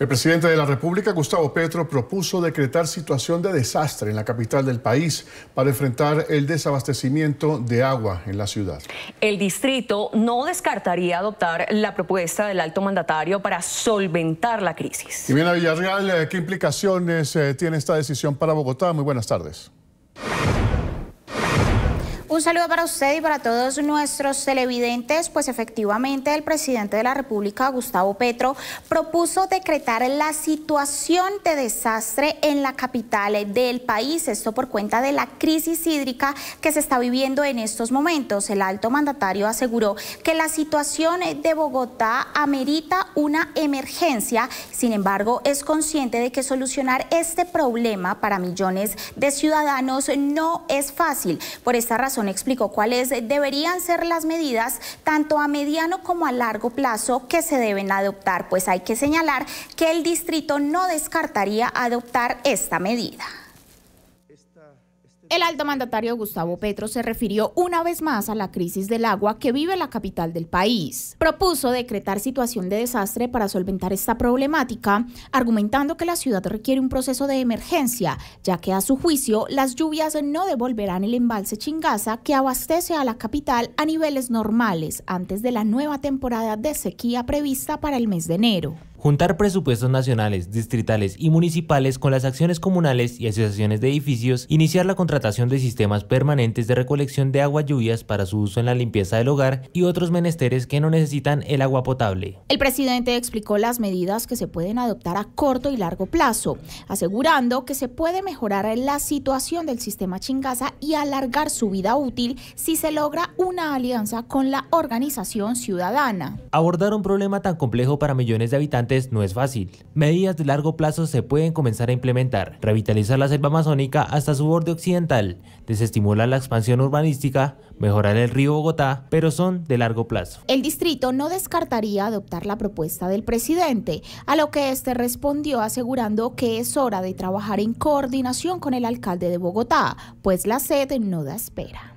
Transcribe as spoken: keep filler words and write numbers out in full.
El presidente de la República, Gustavo Petro, propuso decretar situación de desastre en la capital del país para enfrentar el desabastecimiento de agua en la ciudad. El distrito no descartaría adoptar la propuesta del alto mandatario para solventar la crisis. Jimena Villarreal, ¿qué implicaciones tiene esta decisión para Bogotá? Muy buenas tardes. Un saludo para usted y para todos nuestros televidentes. Pues efectivamente el presidente de la República, Gustavo Petro, propuso decretar la situación de desastre en la capital del país, esto por cuenta de la crisis hídrica que se está viviendo en estos momentos. El alto mandatario aseguró que la situación de Bogotá amerita una emergencia, sin embargo es consciente de que solucionar este problema para millones de ciudadanos no es fácil. Por esta razón explicó cuáles deberían ser las medidas tanto a mediano como a largo plazo que se deben adoptar, pues hay que señalar que el distrito no descartaría adoptar esta medida. El alto mandatario Gustavo Petro se refirió una vez más a la crisis del agua que vive la capital del país. Propuso decretar situación de desastre para solventar esta problemática, argumentando que la ciudad requiere un proceso de emergencia, ya que a su juicio las lluvias no devolverán el embalse Chingaza que abastece a la capital a niveles normales antes de la nueva temporada de sequía prevista para el mes de enero. Juntar presupuestos nacionales, distritales y municipales con las acciones comunales y asociaciones de edificios, iniciar la contratación de sistemas permanentes de recolección de agua lluvias para su uso en la limpieza del hogar y otros menesteres que no necesitan el agua potable. El presidente explicó las medidas que se pueden adoptar a corto y largo plazo, asegurando que se puede mejorar la situación del sistema Chingaza y alargar su vida útil si se logra una alianza con la organización ciudadana. Abordar un problema tan complejo para millones de habitantes no es fácil. Medidas de largo plazo se pueden comenzar a implementar: revitalizar la selva amazónica hasta su borde occidental, desestimular la expansión urbanística, mejorar el río Bogotá, pero son de largo plazo. El distrito no descartaría adoptar la propuesta del presidente, a lo que este respondió asegurando que es hora de trabajar en coordinación con el alcalde de Bogotá, pues la sed no da espera.